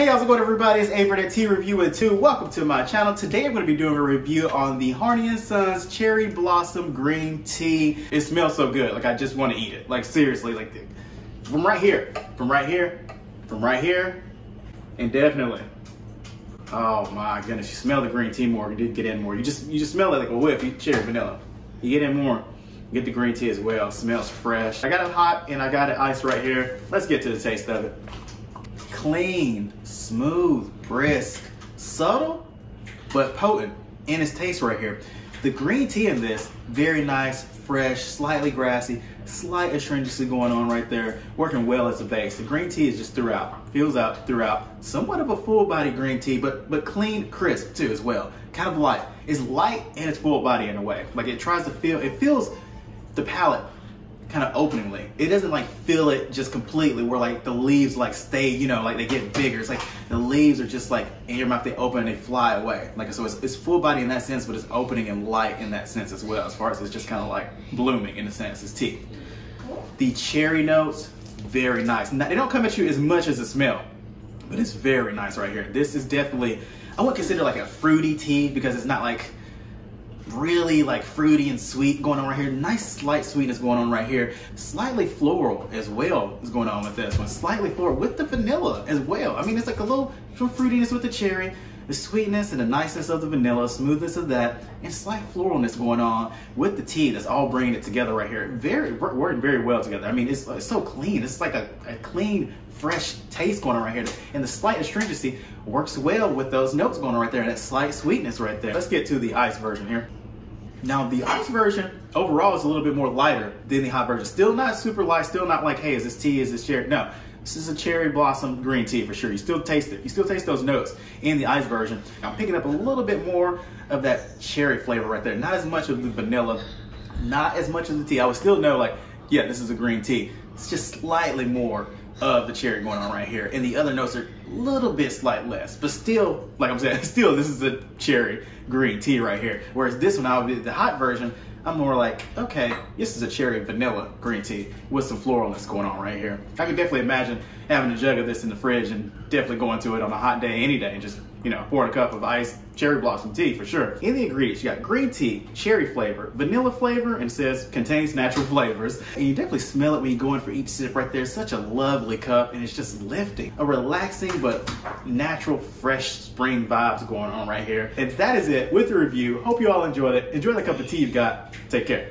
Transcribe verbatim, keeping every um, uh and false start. Hey, how's it going, everybody? It's Avery at Tea Review and Two. Welcome to my channel. Today I'm going to be doing a review on the Harney and Sons Cherry Blossom Green Tea. It smells so good, like I just want to eat it. Like seriously, like from right here, from right here, from right here, and definitely. Oh my goodness, you smell the green tea more. You did get in more. You just you just smell it like a whiff. You cherry vanilla. You get in more. Get the green tea as well. It smells fresh. I got it hot and I got it iced right here. Let's get to the taste of it. Clean, smooth, brisk, subtle, but potent in its taste right here. The green tea in this, very nice, fresh, slightly grassy, slight astringency going on right there, working well as a base. The green tea is just throughout, feels out throughout. Somewhat of a full body green tea, but but clean, crisp too as well. Kind of light. It's light and it's full body in a way. Like it tries to feel, it feels the palate kind of openingly. It doesn't like fill it just completely where like the leaves like stay, you know, like they get bigger. It's like the leaves are just like in your mouth, they open and they fly away. Like, so it's, it's full body in that sense, but it's opening and light in that sense as well, as far as it's just kind of like blooming in a sense, it's tea. The cherry notes, very nice. Now, they don't come at you as much as the smell, but it's very nice right here. This is definitely, I would consider like a fruity tea because it's not like really like fruity and sweet going on right here. Nice slight sweetness going on right here. Slightly floral as well is going on with this one. Slightly floral with the vanilla as well. I mean, it's like a little some fruitiness with the cherry, the sweetness and the niceness of the vanilla, smoothness of that, and slight floralness going on with the tea. That's all bringing it together right here. Very working very well together. I mean, it's, it's so clean. It's like a, a clean, fresh taste going on right here. And the slight astringency works well with those notes going on right there and that slight sweetness right there. Let's get to the iced version here. Now the iced version overall is a little bit more lighter than the hot version. Still not super light, still not like, hey, is this tea, is this cherry? No, this is a cherry blossom green tea for sure. You still taste it. You still taste those notes in the iced version. I'm picking up a little bit more of that cherry flavor right there. Not as much of the vanilla, not as much of the tea. I would still know like, yeah, this is a green tea. It's just slightly more of the cherry going on right here. And the other notes are a little bit slight less, but still, like I'm saying, still this is a cherry green tea right here. Whereas this one, I would be the hot version, I'm more like, okay, this is a cherry vanilla green tea with some floralness going on right here. I could definitely imagine having a jug of this in the fridge and definitely going to it on a hot day any day and just, you know, pouring a cup of iced cherry blossom tea for sure. In the ingredients, you got green tea, cherry flavor, vanilla flavor, and it says contains natural flavors. And you definitely smell it when you go in for each sip right there. It's such a lovely cup and it's just lifting. A relaxing but natural fresh spring vibes going on right here. And that is it with the review. Hope you all enjoyed it. Enjoy the cup of tea you've got. Take care.